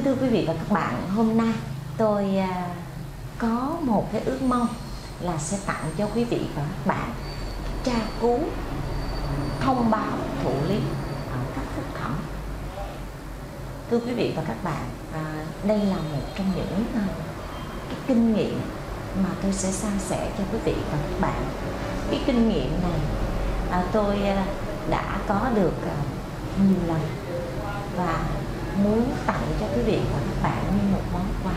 Kính thưa quý vị và các bạn, hôm nay tôi có một cái ước mong là sẽ tặng cho quý vị và các bạn tra cứu thông báo thụ lý ở cấp phúc thẩm. Thưa quý vị và các bạn, đây là một trong những cái kinh nghiệm mà tôi sẽ san sẻ cho quý vị và các bạn. Cái kinh nghiệm này tôi đã có được nhiều lần và muốn tặng cho quý vị và các bạn như một món quà.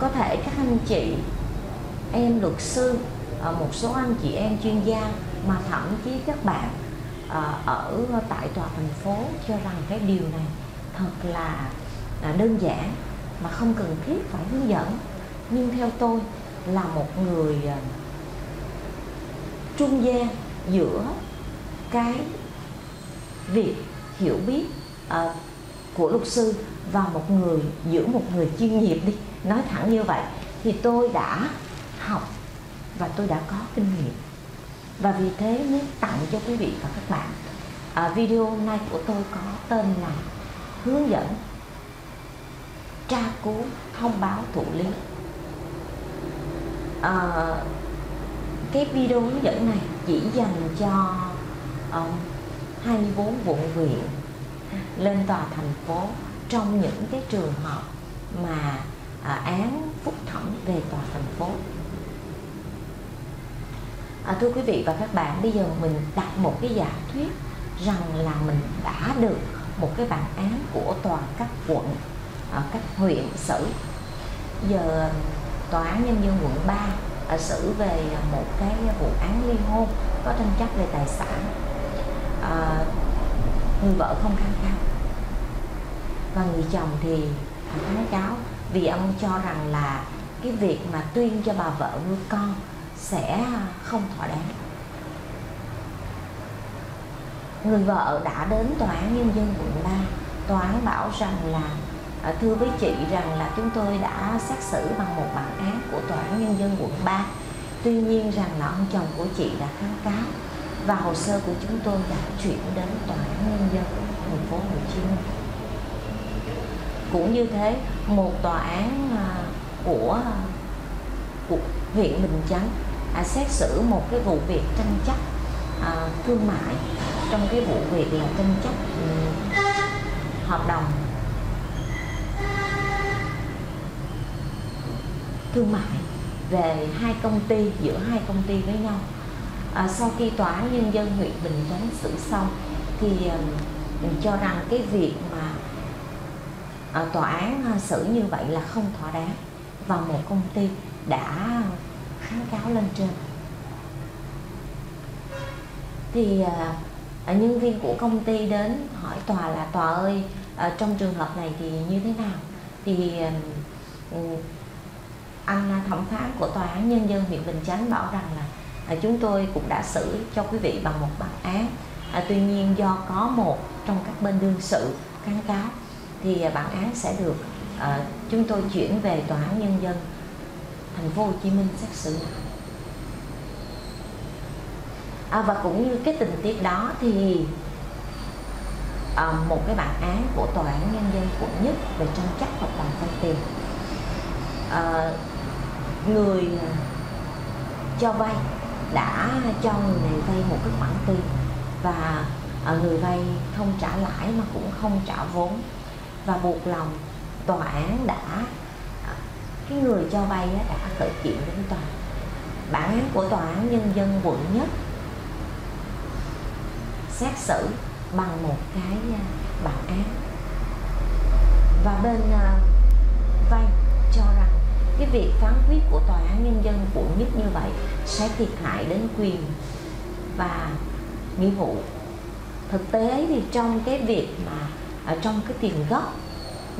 Có thể các anh chị em luật sư, một số anh chị em chuyên gia, mà thậm chí các bạn ở tại tòa thành phố cho rằng cái điều này thật là đơn giản mà không cần thiết phải hướng dẫn. Nhưng theo tôi là một người trung gian giữa cái việc hiểu biết của luật sư và một người chuyên nghiệp, đi nói thẳng như vậy, thì tôi đã học và tôi đã có kinh nghiệm, và vì thế mới tặng cho quý vị và các bạn. Video hôm nay của tôi có tên là hướng dẫn tra cứu thông báo thụ lý. Cái video hướng dẫn này chỉ dành cho 24 quận huyện lên tòa thành phố trong những cái trường hợp mà án phúc thẩm về tòa thành phố. Thưa quý vị và các bạn, bây giờ mình đặt một cái giả thuyết rằng là mình đã được một cái bản án của tòa các quận, các huyện xử. Giờ tòa án nhân dân quận 3 xử về một cái vụ án ly hôn có tranh chấp về tài sản. Người vợ không kháng cáo và người chồng thì kháng cáo, vì ông cho rằng là cái việc mà tuyên cho bà vợ nuôi con sẽ không thỏa đáng. Người vợ đã đến tòa án nhân dân quận 3. Tòa án bảo rằng là thưa với chị rằng là chúng tôi đã xét xử bằng một bản án của tòa án nhân dân quận 3. Tuy nhiên rằng là ông chồng của chị đã kháng cáo và hồ sơ của chúng tôi đã chuyển đến tòa án nhân dân thành phố Hồ Chí Minh. Cũng như thế, một tòa án của huyện Bình Chánh xét xử một cái vụ việc tranh chấp thương mại, trong cái vụ việc là tranh chấp hợp đồng thương mại về hai công ty, giữa hai công ty với nhau. Sau khi tòa án nhân dân huyện Bình Chánh xử xong thì cho rằng cái việc mà tòa án xử như vậy là không thỏa đáng, và một công ty đã kháng cáo lên trên. Thì nhân viên của công ty đến hỏi tòa là tòa ơi, trong trường hợp này thì như thế nào? Thì anh thẩm phán của tòa án nhân dân huyện Bình Chánh bảo rằng là chúng tôi cũng đã xử cho quý vị bằng một bản án, tuy nhiên do có một trong các bên đương sự kháng cáo thì bản án sẽ được chúng tôi chuyển về tòa án nhân dân thành phố Hồ Chí Minh xét xử. Và cũng như cái tình tiết đó thì một cái bản án của tòa án nhân dân quận nhất về tranh chấp hợp đồng vay tiền, người cho vay đã cho người này vay một cái khoản tiền và người vay không trả lãi mà cũng không trả vốn, và buộc lòng tòa án đã cái người cho vay đã khởi kiện đến tòa. Bản án của tòa án nhân dân quận nhất xét xử bằng một cái bản án, và bên vay cho rằng cái việc phán quyết của tòa án nhân dân quận nhất như vậy sẽ thiệt hại đến quyền và nghĩa vụ. Thực tế thì trong cái việc mà ở trong cái tiền gốc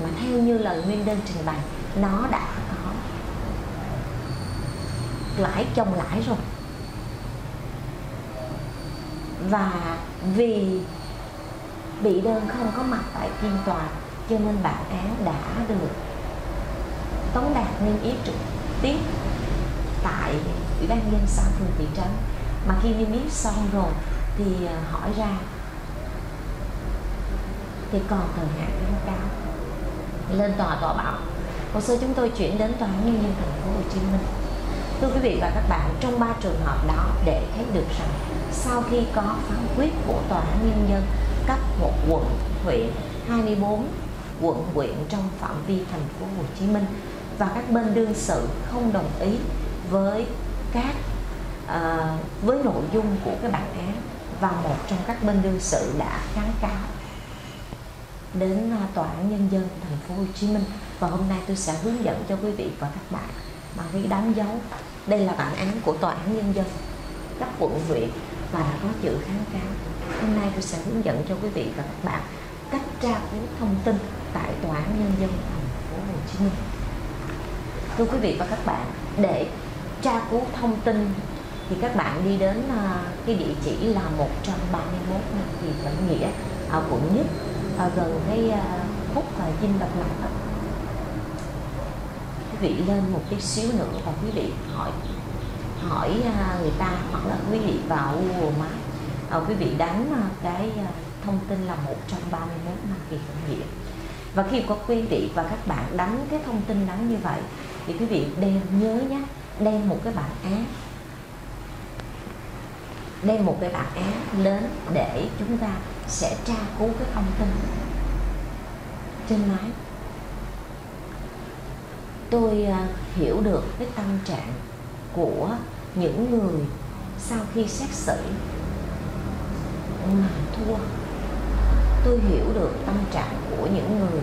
mà theo như lời nguyên đơn trình bày, nó đã có lãi chồng lãi rồi, và vì bị đơn không có mặt tại phiên tòa cho nên bản án đã được tống đạt niêm yết trực tiếp tại ủy ban nhân dân xã phường thị trấn. Mà khi niêm yết xong rồi thì hỏi ra thì còn thời hạn kháng cáo. Lên tòa, tòa bảo hồ sơ chúng tôi chuyển đến Tòa án Nhân dân thành phố Hồ Chí Minh. Thưa quý vị và các bạn, trong 3 trường hợp đó để thấy được rằng sau khi có phán quyết của Tòa án Nhân dân cấp một quận huyện, 24 quận huyện trong phạm vi thành phố Hồ Chí Minh và các bên đương sự không đồng ý với các với nội dung của cái bản án và một trong các bên đương sự đã kháng cáo đến Tòa án Nhân dân thành phố Hồ Chí Minh. Và hôm nay tôi sẽ hướng dẫn cho quý vị và các bạn bằng cái đám dấu. Đây là bản án của Tòa án Nhân dân cấp quận huyện và đã có chữ kháng cáo. Hôm nay tôi sẽ hướng dẫn cho quý vị và các bạn cách tra cứu thông tin tại Tòa án Nhân dân thành phố Hồ Chí Minh. Thưa quý vị và các bạn, để tra cứu thông tin thì các bạn đi đến cái địa chỉ là 131 Nam Kỳ Khởi Nghĩa ở quận Nhất, gần cái khúc Dinh Độc Lập. Quý vị lên một tí xíu nữa và quý vị hỏi người ta, hoặc là quý vị vào Google Maps, quý vị đánh cái thông tin là 131 Nam Kỳ Khởi Nghĩa. Và khi có quý vị và các bạn đánh cái thông tin đánh như vậy thì quý vị đem nhớ nhé, đem một cái bản án, đem một cái bản án đến để chúng ta sẽ tra cứu cái thông tin trên máy. Tôi hiểu được cái tâm trạng của những người sau khi xét xử mà thua. Tôi hiểu được tâm trạng của những người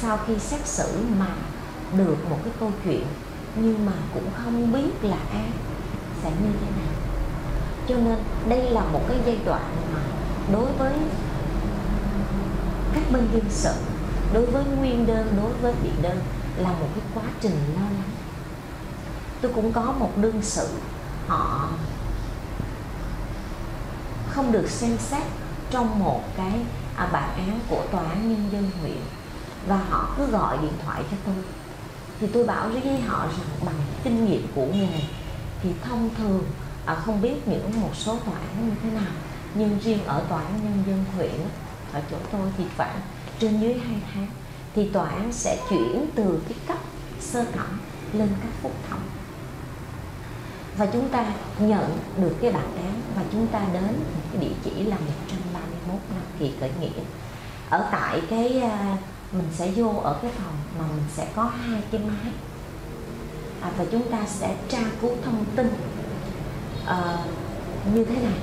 sau khi xét xử mà được một cái câu chuyện nhưng mà cũng không biết là ai sẽ như thế nào. Cho nên đây là một cái giai đoạn mà đối với các bên đương sự, đối với nguyên đơn, đối với bị đơn là một cái quá trình lo lắng. Tôi cũng có một đương sự, họ không được xem xét trong một cái bản án của Tòa án Nhân dân huyện và họ cứ gọi điện thoại cho tôi. Thì tôi bảo với họ rằng bằng kinh nghiệm của nghề thì thông thường không biết những một số tòa án như thế nào, nhưng riêng ở Tòa án Nhân dân huyện ở chỗ tôi thì khoảng trên dưới 2 tháng thì tòa án sẽ chuyển từ cái cấp sơ thẩm lên cấp phúc thẩm. Và chúng ta nhận được cái bản án và chúng ta đến cái địa chỉ là 131 Nam Kỳ Khởi Nghĩa. Ở tại cái mình sẽ vô ở cái phòng mà mình sẽ có 2 cái máy và chúng ta sẽ tra cứu thông tin như thế này.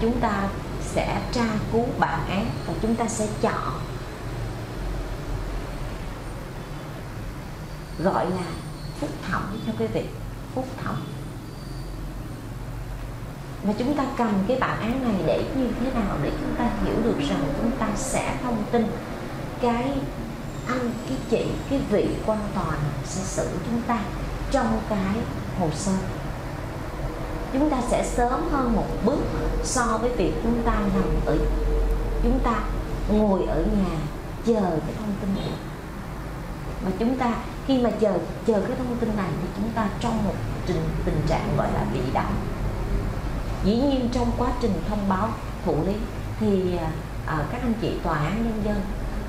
Chúng ta sẽ tra cứu bản án và chúng ta sẽ chọn gọi là phúc thẩm cho quý vị, phúc thẩm. Và chúng ta cầm cái bản án này để như thế nào để chúng ta hiểu được rằng chúng ta sẽ thông tin cái anh, cái chị, cái vị quan tòa sẽ xử chúng ta trong cái hồ sơ. Chúng ta sẽ sớm hơn một bước so với việc chúng ta chúng ta ngồi ở nhà chờ cái thông tin này. Mà chúng ta khi mà chờ cái thông tin này thì chúng ta trong một tình trạng gọi là bị động. Dĩ nhiên trong quá trình thông báo thụ lý thì các anh chị tòa án nhân dân,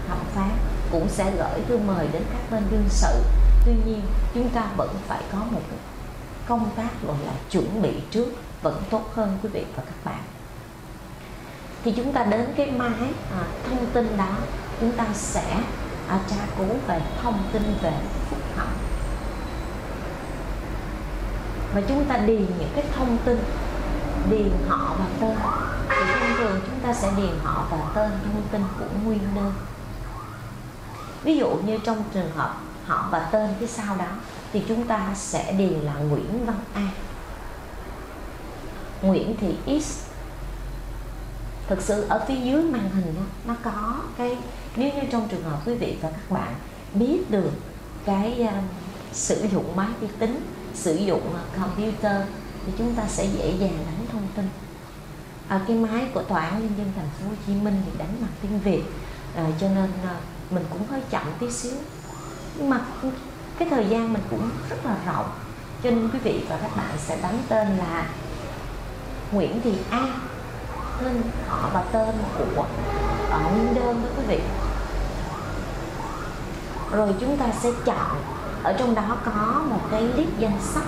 thẩm phán cũng sẽ gửi thư mời đến các bên đương sự. Tuy nhiên chúng ta vẫn phải có một công tác gọi là chuẩn bị trước vẫn tốt hơn quý vị và các bạn. Thì chúng ta đến cái máy thông tin đó, chúng ta sẽ tra cứu về thông tin về phúc thẩm và chúng ta điền những cái thông tin, điền họ và tên. Thì thông thường chúng ta sẽ điền họ và tên thông tin của nguyên đơn. Ví dụ như trong trường hợp họ và tên phía sau đó thì chúng ta sẽ điền là Nguyễn Văn A, Nguyễn Thị X. Thực sự ở phía dưới màn hình nó có cái, nếu như trong trường hợp quý vị và các bạn biết được cái sử dụng máy vi tính, sử dụng computer thì chúng ta sẽ dễ dàng đánh thông tin. Cái máy của Tòa án Nhân dân thành phố Hồ Chí Minh thì đánh bằng tiếng Việt, cho nên mình cũng hơi chậm tí xíu. Nhưng mà cái thời gian mình cũng rất là rộng, cho nên quý vị và các bạn sẽ đánh tên là Nguyễn Thị A, tên họ và tên của ở nguyên đơn đó quý vị. Rồi chúng ta sẽ chọn, ở trong đó có một cái list danh sách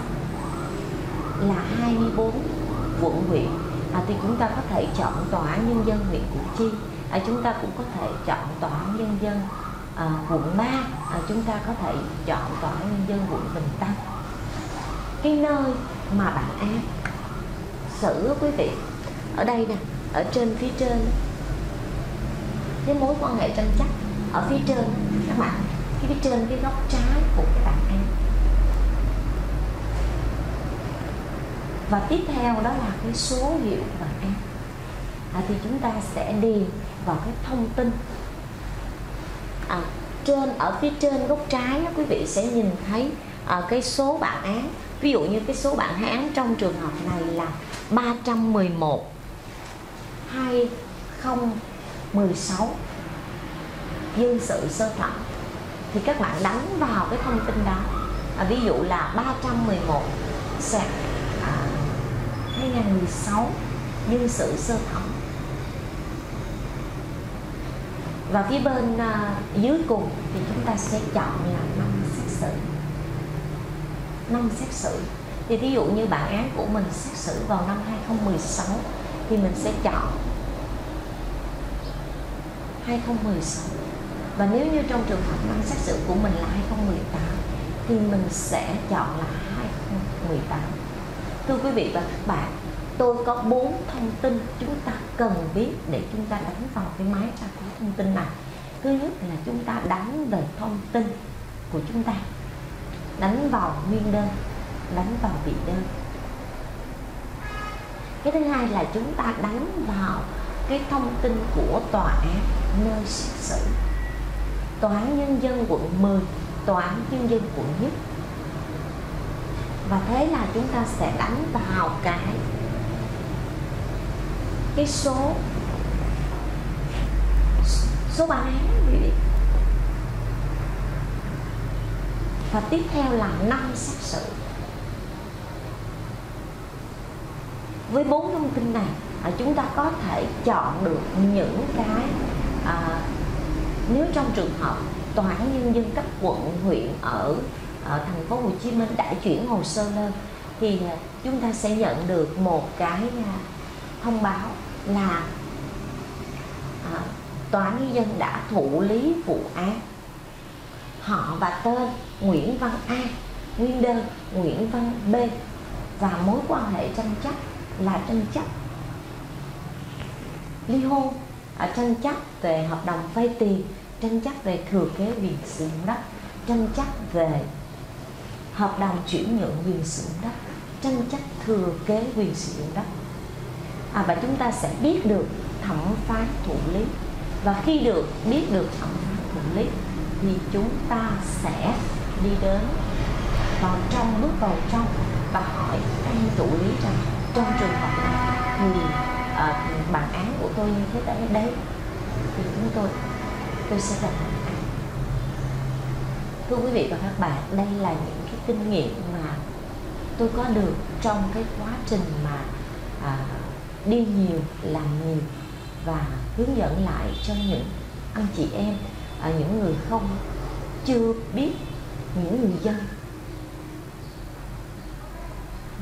là 24 quận huyện. Thì chúng ta có thể chọn tòa án nhân dân huyện Củ Chi, chúng ta cũng có thể chọn tòa án nhân dân quận 3, chúng ta có thể chọn tòa án nhân dân quận Bình Tân. Cái nơi mà bạn an xử quý vị, ở đây nè, ở trên phía trên cái mối quan hệ tranh chấp, ở phía trên các bạn, cái phía trên cái góc trái của cái bạn an. Và tiếp theo đó là cái số hiệu của bạn an. Thì chúng ta sẽ điền vào cái thông tin trên, ở phía trên góc trái đó, quý vị sẽ nhìn thấy cái số bản án. Ví dụ như cái số bản án trong trường hợp này là 311/2016 dân sự sơ thẩm, thì các bạn đánh vào cái thông tin đó. Ví dụ là 311/2016 dân sự sơ thẩm. Và phía bên dưới cùng thì chúng ta sẽ chọn là 5 xét xử. Thì ví dụ như bản án của mình xét xử vào năm 2016 thì mình sẽ chọn 2016. Và nếu như trong trường hợp năm xét xử của mình là 2018 thì mình sẽ chọn là 2018. Thưa quý vị và các bạn, tôi có 4 thông tin chúng ta cần biết để chúng ta đánh vào cái máy tra cứu thông tin này. Thứ nhất là chúng ta đánh về thông tin của chúng ta, đánh vào nguyên đơn, đánh vào bị đơn. Cái thứ hai là chúng ta đánh vào cái thông tin của tòa án nơi xét xử, tòa án nhân dân quận 10, tòa án nhân dân quận nhất. Và thế là chúng ta sẽ đánh vào cái số bản án. Và tiếp theo là 5 xét xử. Với 4 thông tin này, chúng ta có thể chọn được những cái nếu trong trường hợp tòa án nhân dân cấp quận huyện ở thành phố Hồ Chí Minh đã chuyển hồ sơ lên thì chúng ta sẽ nhận được một cái thông báo là tòa án nhân dân đã thụ lý vụ án họ và tên Nguyễn Văn A, nguyên đơn Nguyễn Văn B, và mối quan hệ tranh chấp là tranh chấp ly hôn, tranh chấp về hợp đồng vay tiền, tranh chấp về thừa kế quyền sử dụng đất, tranh chấp về hợp đồng chuyển nhượng quyền sử dụng đất, tranh chấp thừa kế quyền sử dụng đất. Và chúng ta sẽ biết được thẩm phán thụ lý, và khi biết được thẩm phán thụ lý thì chúng ta sẽ đi đến vào trong, bước vào trong và hỏi anh thụ lý rằng trong trường hợp này thì bản án của tôi như thế tại đây thì tôi sẽ làm bản án. Thưa quý vị và các bạn, đây là những cái kinh nghiệm mà tôi có được trong cái quá trình mà đi nhiều, làm nhiều và hướng dẫn lại cho những anh chị em, những người chưa biết, những người dân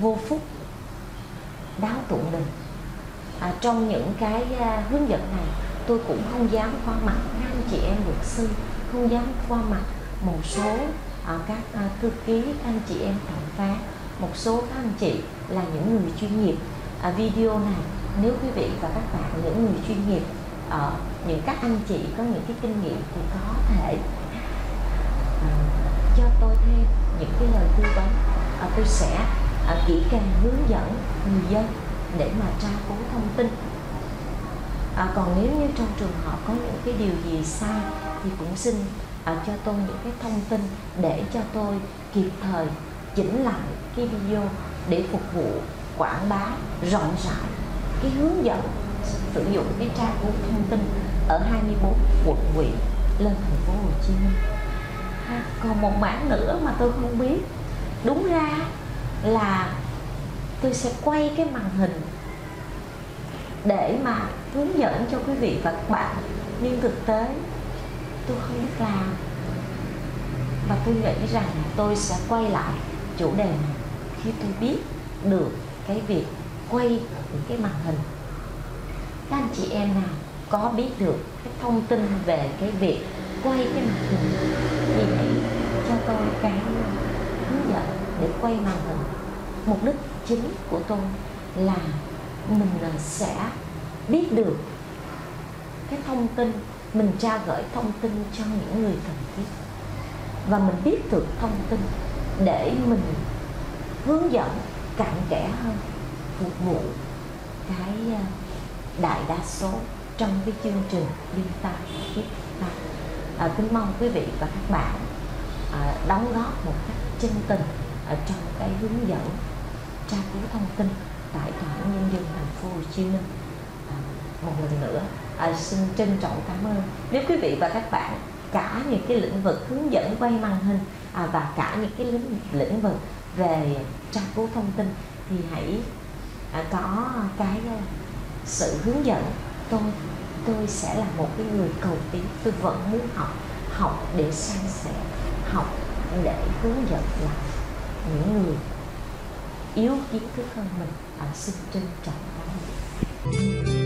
vô phúc đáo tụng đình. Trong những cái hướng dẫn này, tôi cũng không dám qua mặt các anh chị em luật sư, không dám qua mặt một số các thư ký, các anh chị em thẩm phán, một số các anh chị là những người chuyên nghiệp. Video này nếu quý vị và các bạn những người chuyên nghiệp, những các anh chị có những cái kinh nghiệm thì có thể cho tôi thêm những cái lời tư vấn. Tôi sẽ kỹ càng hướng dẫn người dân để mà tra cứu thông tin. Còn nếu như trong trường hợp có những cái điều gì sai thì cũng xin cho tôi những cái thông tin để cho tôi kịp thời chỉnh lại cái video để phục vụ quảng bá rộng rãi cái hướng dẫn sử dụng cái tra cứu thông tin ở 24 quận huyện lên thành phố Hồ Chí Minh. Còn một mảng nữa mà tôi không biết, đúng ra là tôi sẽ quay cái màn hình để mà hướng dẫn cho quý vị và các bạn, nhưng thực tế tôi không biết làm. Và tôi nghĩ rằng tôi sẽ quay lại chủ đề này khi tôi biết được cái việc quay những cái màn hình. Các anh chị em nào có biết được cái thông tin về cái việc quay cái màn hình thì hãy cho tôi cái hướng dẫn để quay màn hình. Mục đích chính của tôi là mình sẽ biết được cái thông tin, mình tra gửi thông tin cho những người cần thiết, và mình biết được thông tin để mình hướng dẫn cặn kẽ hơn, phục vụ cái đại đa số trong cái chương trình Vita Kiếp Ta. Kính mong quý vị và các bạn đóng góp một cách chân tình ở trong cái hướng dẫn tra cứu thông tin tại Tòa án Nhân dân Thành phố Hồ Chí Minh. Một lần nữa xin trân trọng cảm ơn. Nếu quý vị và các bạn cả những cái lĩnh vực hướng dẫn quay màn hình và cả những cái lĩnh vực về tra cứu thông tin thì hãy có cái sự hướng dẫn. Tôi sẽ là một cái người cầu tiến, tôi vẫn muốn học để san sẻ, học để hướng dẫn là những người yếu kiến thức hơn mình. Xin trân trọng cảm ơn.